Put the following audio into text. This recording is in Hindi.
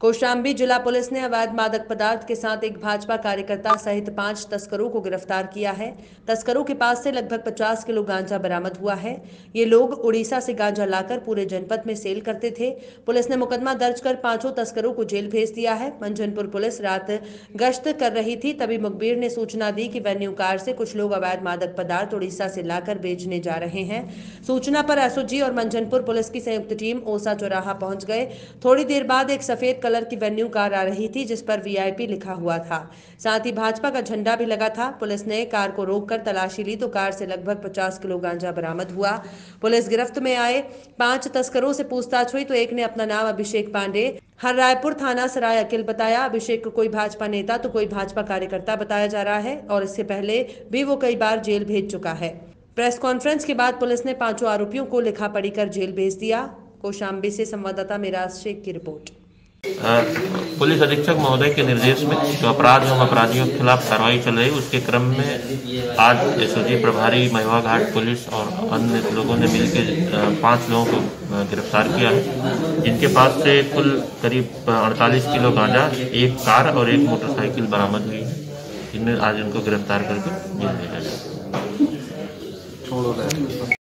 कोशांबी जिला पुलिस ने अवैध मादक पदार्थ के साथ एक भाजपा कार्यकर्ता सहित 5 तस्करों को गिरफ्तार किया है। तस्करों के पास से लगभग 50 किलो गांजा बरामद हुआ है। ये लोग उड़ीसा से गांजा लाकर पूरे जनपद में सेल करते थे। पुलिस ने मुकदमा दर्ज कर 5 तस्करों को जेल भेज दिया है। मंजनपुर पुलिस रात गश्त कर रही थी, तभी मुखबिर ने सूचना दी कि वेन्यू कार से कुछ लोग अवैध मादक पदार्थ उड़ीसा से लाकर बेचने जा रहे हैं। सूचना पर एसओजी और मंजनपुर पुलिस की संयुक्त टीम ओसा चौराहा पहुंच गए। थोड़ी देर बाद एक सफेद कलर की वेन्यू कार आ रही थी, जिस पर वीआईपी लिखा हुआ था, साथ ही भाजपा का झंडा भी लगा था। पुलिस ने कार को रोककर तलाशी ली तो कार से लगभग 50 किलो गांजा बरामद हुआ। पुलिस गिरफ्त में आए 5 तस्करों से पूछताछ हुई तो एक ने अपना नाम अभिषेक पांडे हररायपुर थाना सराय अकिल बताया। अभिषेक को कोई भाजपा नेता तो कोई भाजपा कार्यकर्ता बताया जा रहा है और इससे पहले भी वो कई बार जेल भेज चुका है। प्रेस कॉन्फ्रेंस के बाद पुलिस ने 5 आरोपियों को लिखा पढ़ी कर जेल भेज दिया। कोशांबी से संवाददाता मेराज शेख की रिपोर्ट। पुलिस अधीक्षक महोदय के निर्देश में जो अपराध एवं अपराधियों के खिलाफ कार्रवाई चल रही, उसके क्रम में आज एसओजी प्रभारी महिवाघाट पुलिस और अन्य लोगों ने मिलकर 5 लोगों को गिरफ्तार किया है, जिनके पास से कुल करीब 48 किलो गांजा, एक कार और एक मोटरसाइकिल बरामद हुई है, जिनमें आज उनको गिरफ्तार करके जेल भेजा गया।